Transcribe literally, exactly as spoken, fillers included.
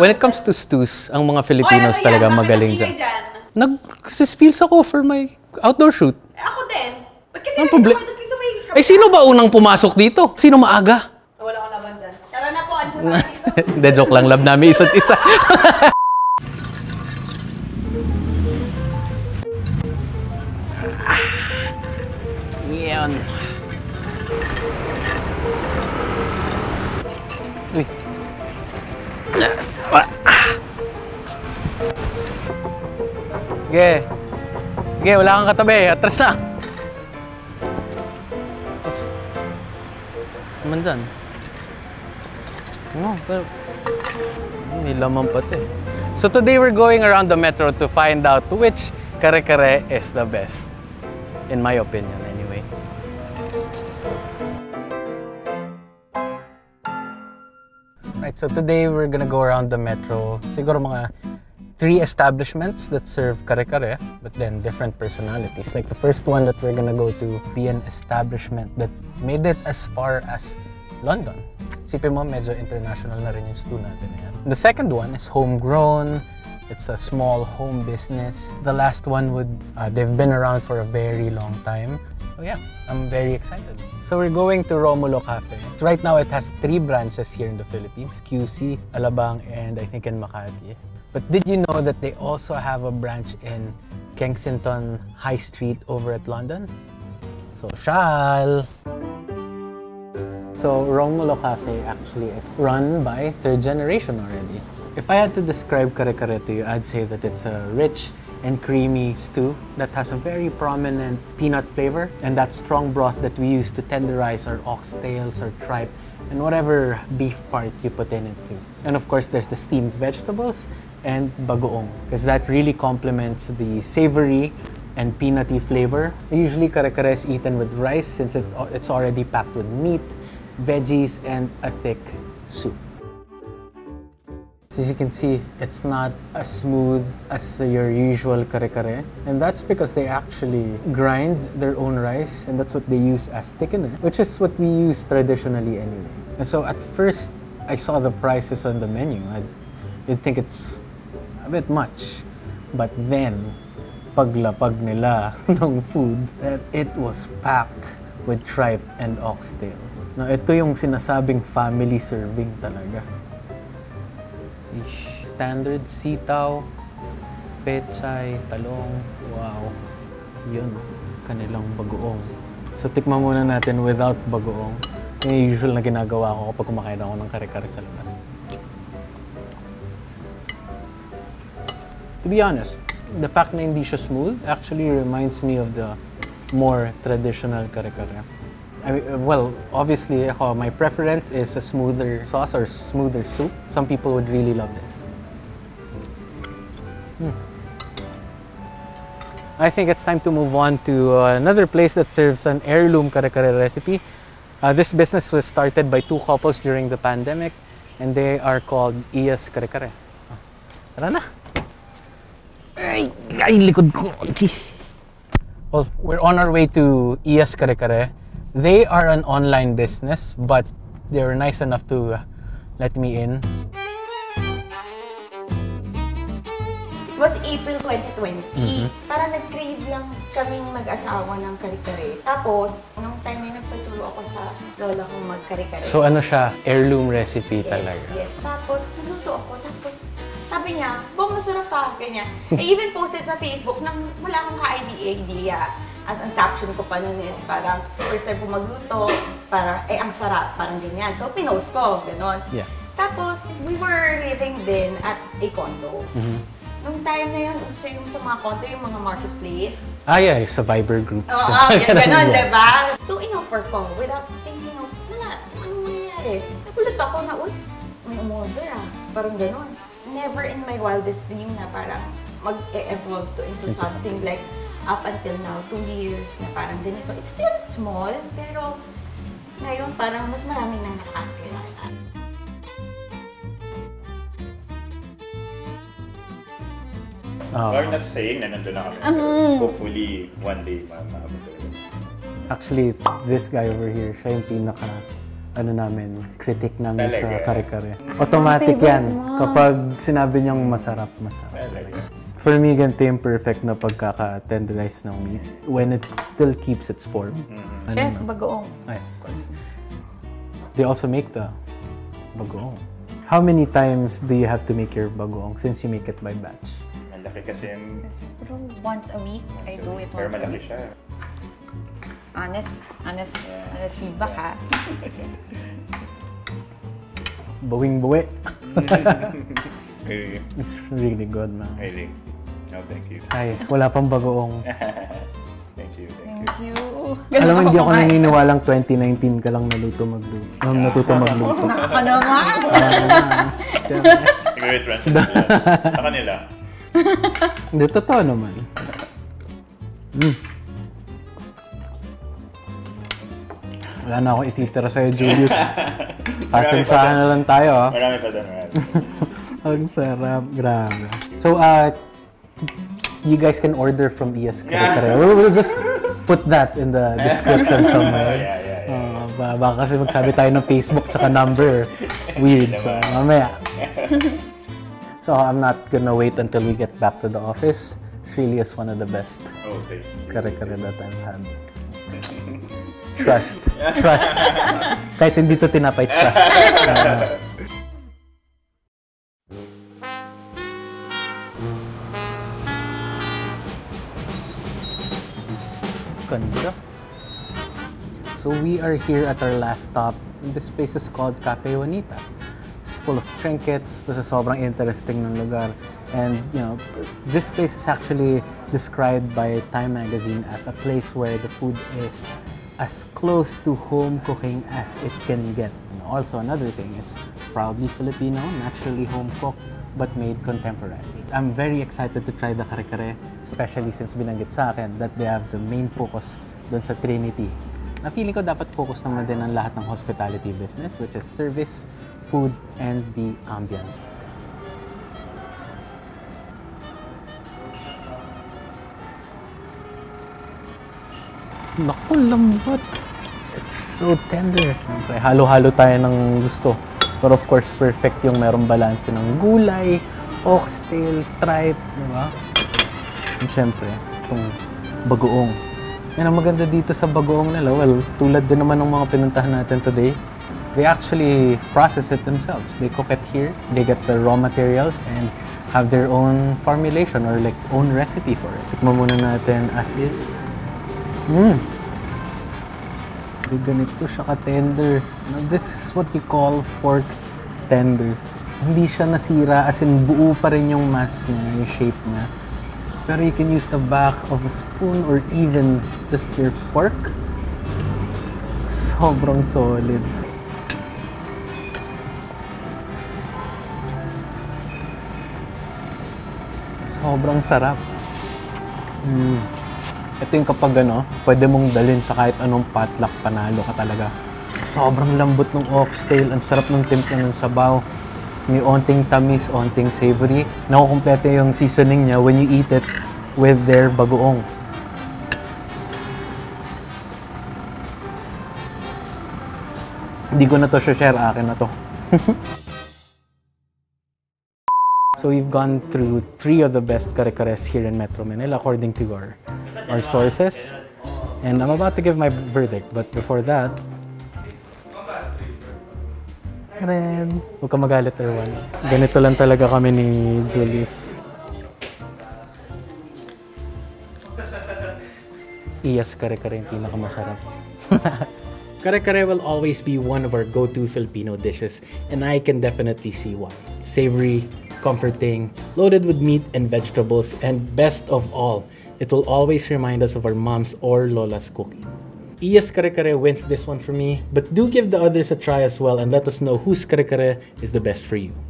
When it comes to stews, ang mga Filipinos oh, talaga yan, magaling dyan. Nag-spills ako for my outdoor shoot. Eh, ako din. Ba't kasi nandito ko ito sa may kapila? Eh, sino ba unang pumasok dito? Sino maaga? Wala akong laban dyan. Tara na po, alis na tayo dito. Hindi, joke lang. Love namin isa't isa. Yan. Uy. Sige. Sige, wala kang katabi. Atras na. Atras. Naman dyan. Oh, pero... May laman pati. So today we're going around the metro to find out which kare-kare is the best. In my opinion, anyway. Right, so today we're gonna go around the metro. Siguro mga three establishments that serve kare-kare, but then different personalities. Like the first one that we're gonna go to be an establishment that made it as far as London. Sipin mo, medyo international na rin yung stew natin. The second one is homegrown. It's a small home business. The last one would, uh, they've been around for a very long time. So yeah, I'm very excited. So we're going to Romulo Cafe. Right now it has three branches here in the Philippines, Q C, Alabang, and I think in Makati. But did you know that they also have a branch in Kensington High Street over at London? Social! So Romulo Cafe actually is run by third generation already. If I had to describe kare-kare to you, I'd say that it's a rich and creamy stew that has a very prominent peanut flavor and that strong broth that we use to tenderize our oxtails or tripe and whatever beef part you put in it too. And of course, there's the steamed vegetables and bagoong, because that really complements the savory and peanutty flavor. Usually, kare-kare is eaten with rice since it's already packed with meat, veggies, and a thick soup. As you can see, it's not as smooth as your usual kare-kare. And that's because they actually grind their own rice, and that's what they use as thickener, which is what we use traditionally anyway. And so at first, I saw the prices on the menu. I'd, you'd think it's a bit much. But then, paglapag nila ng food, that it was packed with tripe and oxtail. Now, ito yung sinasabing family serving talaga. Standard sitaw, pechay, talong, wow, yun, kanilang bagoong. So tikman muna natin without bagoong. Yung usual na ginagawa ko kapag kumakain ako ng kare-kare sa labas. To be honest, the fact na hindi siya smooth actually reminds me of the more traditional kare-kare. I mean, well, obviously, ako, my preference is a smoother sauce or smoother soup. Some people would really love this. Mm. I think it's time to move on to uh, another place that serves an heirloom kare-kare recipe. Uh, this business was started by two couples during the pandemic, and they are called Iya's Kare-Kare. Oh. Tara na! Ay, ay, likod ko. Okay. Well, we're on our way to Iya's Kare-Kare. They are an online business, but they were nice enough to uh, let me in. It was April twenty twenty. Mm-hmm. Parang nag-crave lang kaming mag-asawa ng kare-kare. Tapos, nung time na nagpaturo ako sa lola kong mag-kare-kare. So ano siya? Heirloom recipe yes, talaga. Yes, tapos pinuto ako. Tapos sabi niya, bong masarap pa, ganyan. I even posted sa Facebook nang wala akong ka-idea. At ang caption ko pa nun is parang first time ko magluto, parang eh ang sarap, parang ganyan. So pinost ko, gano'n. Yeah. Tapos we were living din at a condo. Mm-hmm. Nung time na yun, uso yung sa mga condo, yung mga marketplace. Ah yeah, yung sa Viber groups. Oo, oh, oh, gano'n, diba? So in-offer ko without thinking of, wala, ano nangyayari? Nagulat ako na, uy, may umorder ah, parang gano'n. Never in my wildest dream na parang mag-e-evolve to into, into something, something like up until now, two years na parang ganito. It's still small, pero ngayon parang mas marami nang nakakilala. Oh. We're not saying na nandun na kami. Um, Hopefully, one day, maabot ko. Actually, this guy over here, siya yung pinaka ano namin, critic namin talaga. Sa kare-kare. Automatic yan. Kapag sinabi niyang masarap, masarap. Talaga. For me, ganito yung perfect na pagkaka-tenderize ng meat. When it still keeps its form. Mm-hmm. Ano Chef, na? Bagoong. Ay, of course. They also make the bagoong. How many times do you have to make your bagoong since you make it by batch? Malaki kasi yung... Once a week, once I do it once a week. Siya. Honest, honest, yeah. honest feedback, yeah. ha? Bawing-bawi. Really? It's really good, man. Really? No, thank you. Ay, wala pang bagoong. Thank you, thank, thank you. you. Alam mo, hindi ako naniniwalang twenty nineteen ka lang naluto magluto. Ang um, natuto magluto. Naka naman! Iwi-wait ranch na nila. Sa kanila. Hindi, totoo naman. Mm. Wala na akong ititira sa'yo, Julius. Pasimplahan na lang tayo, ha? Marami pa doon, marami. Ang sarap. Grabe. So, uh, you guys can order from Iya's Kare-Kare. Yeah. We'll, we'll just put that in the description somewhere. Yeah, yeah, yeah. Uh, ba baka kasi magsabi tayo ng Facebook tsaka number. Weird. So, mamaya. So, I'm not gonna wait until we get back to the office. This really is one of the best okay. kare-kare that I've had. Trust. Trust. Kahit hindi to tinapay, trust. Uh, So we are here at our last stop. This place is called Cafe Juanita. It's full of trinkets. It's sobrang interesting ng lugar. And you know, this place is actually described by Time Magazine as a place where the food is as close to home cooking as it can get. And also another thing, it's proudly Filipino, naturally home cooked, but made contemporary. I'm very excited to try the kare-kare, especially since binanggit sa akin that they have the main focus dun sa Trinity. Na feeling ko dapat focus naman din ang lahat ng hospitality business, which is service, food, and the ambience. Naku, lambot! It's so tender! Okay, halo-halo tayo ng gusto. But of course, perfect yung merong balance ng gulay, oxtail, tripe, di ba? And syempre, itong bagoong. Yan ang maganda dito sa bagoong nila. Well, tulad din naman ng mga pinuntahan natin today, they actually process it themselves. They cook it here, they get the raw materials, and have their own formulation or like own recipe for it. Tikman muna natin as is. Mmm! Ganito siya ka-tender. Now, this is what you call fork tender. Hindi siya nasira, as in buo pa rin yung mass niya, yung shape niya. Pero you can use the back of a spoon or even just your fork. Sobrang solid. Sobrang sarap. Mmm. Ito yung kapag ano, pwede mong dalhin sa kahit anong potluck, panalo ka talaga. Sobrang lambot ng oxtail, ang sarap ng timpla ng sabaw. May onting tamis, onting savory. Nakukumpleto yung seasoning niya when you eat it with their bagoong. Hindi ko na to share, akin na to. So we've gone through three of the best kare-kares here in Metro Manila according to our, our sources. And I'm about to give my verdict, but before that... Karen! Huwag ka magalit, Erwan. Ganito lang talaga kami ni Julius. Iya's kare-kare yung pinakamasarap. Kare-kare will always be one of our go-to Filipino dishes, and I can definitely see why. Savory, comforting, loaded with meat and vegetables, and best of all, it will always remind us of our mom's or Lola's cooking. Iya's Kare-Kare wins this one for me, but do give the others a try as well and let us know whose Kare-Kare is the best for you.